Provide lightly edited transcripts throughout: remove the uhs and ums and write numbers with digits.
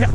Yeah.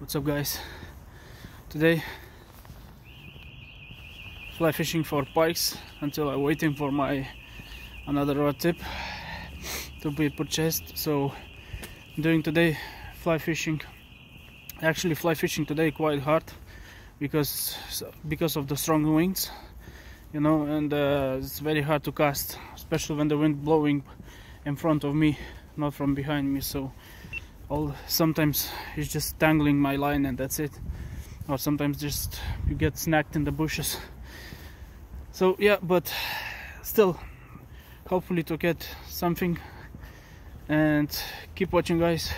What's up, guys? Today fly fishing for pikes until I'm waiting for my another rod tip to be purchased. So doing today fly fishing, actually fly fishing today quite hard because of the strong winds, you know, and it's very hard to cast, especially when the wind blowing in front of me, not from behind me. So sometimes it's just tangling my line and that's it, or sometimes just you get snagged in the bushes. So yeah, but still hopefully to get something, and keep watching, guys.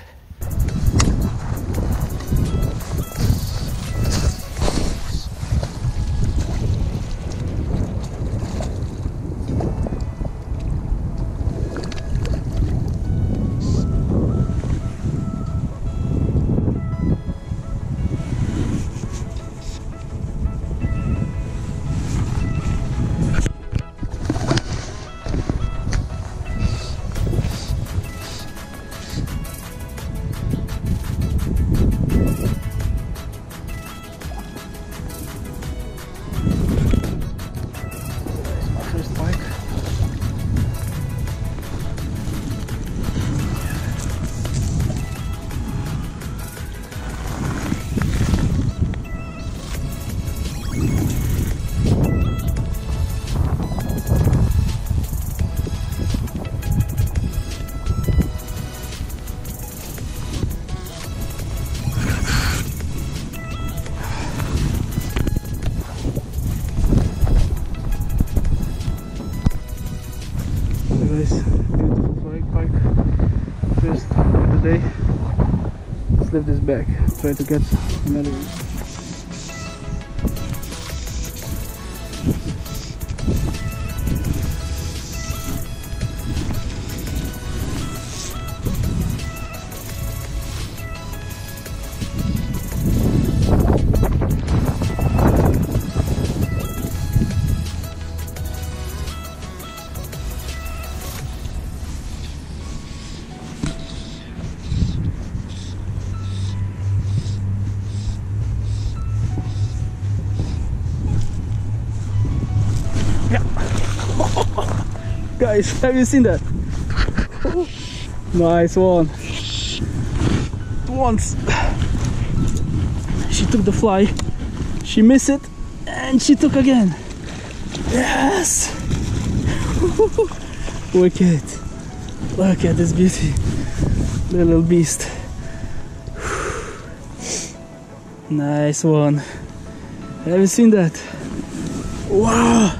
Lift this back, try to get another one. Guys, have you seen that? Nice one. Once she took the fly, she missed it, and she took again. Yes. Wicked. Look at this beauty, little beast. Nice one. Have you seen that? Wow,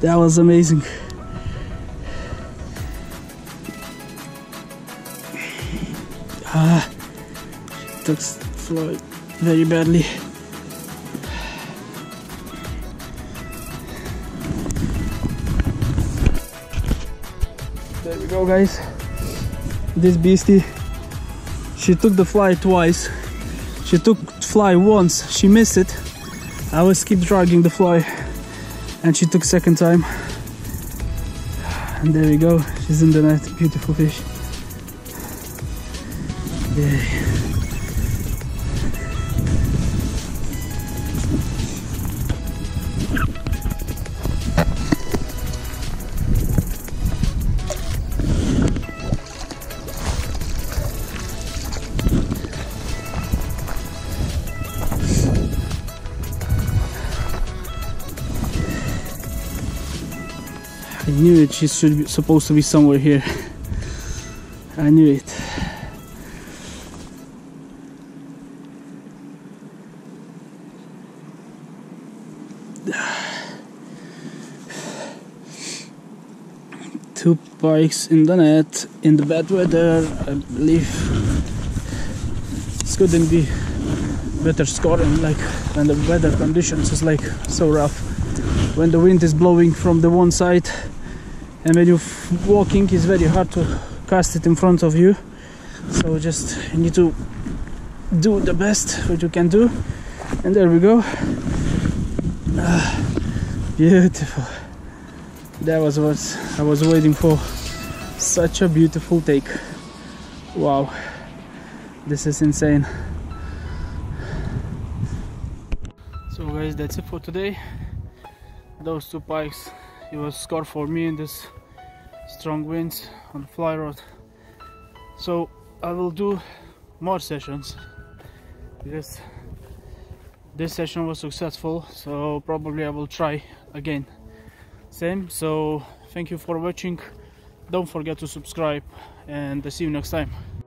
that was amazing. She took fly very badly. There we go, guys. This beastie, she took the fly twice. She took fly once, she missed it. I was keep dragging the fly, and she took second time. And there we go, she's in the net, beautiful fish. Yeah. I knew it, she should be supposed to be somewhere here. I knew it. Two pikes in the net, in the bad weather, I believe. It's good in the better scoring, like when the weather conditions is like so rough. When the wind is blowing from the one side and when you're walking, it's very hard to cast it in front of you. So just you need to do the best what you can do. And there we go. Beautiful. That was what I was waiting for. Such a beautiful take. Wow, this is insane. So guys, that's it for today. Those two pikes, it was score for me in this strong winds on fly rod. So I will do more sessions because this session was successful, so probably I will try again. Same. So thank you for watching, don't forget to subscribe, and I'll see you next time.